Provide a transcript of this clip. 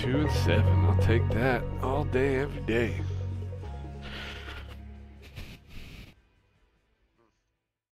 2 and 7. I'll take that all day, every day.